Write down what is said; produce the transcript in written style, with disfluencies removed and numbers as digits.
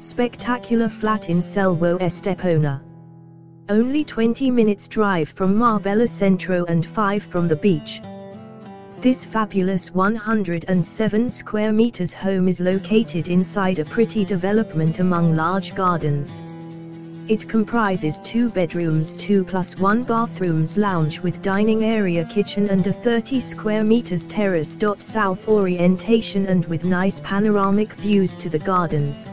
spectacular flat in Selwo, Estepona. Only 20 minutes drive from Marbella Centro and 5 from the beach. This fabulous 107 square meters home is located inside a pretty development among large gardens. It comprises 2 bedrooms, 2+1 bathrooms, lounge with dining area, kitchen and a 30 square meters terrace. South orientation and with nice panoramic views to the gardens.